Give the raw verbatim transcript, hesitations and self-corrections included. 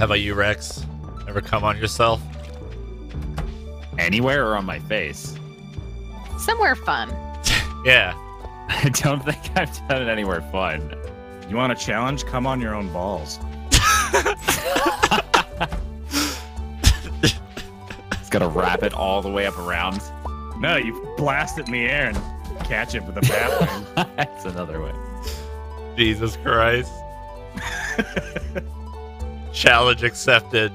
How about you, Rex? Ever come on yourself? Anywhere or on my face? Somewhere fun. Yeah. I don't think I've done it anywhere fun. You want a challenge? Come on your own balls. It's gotta wrap it all the way up around. No, you blast it in the air and catch it with a bathroom. That's another way. Jesus Christ. Challenge accepted.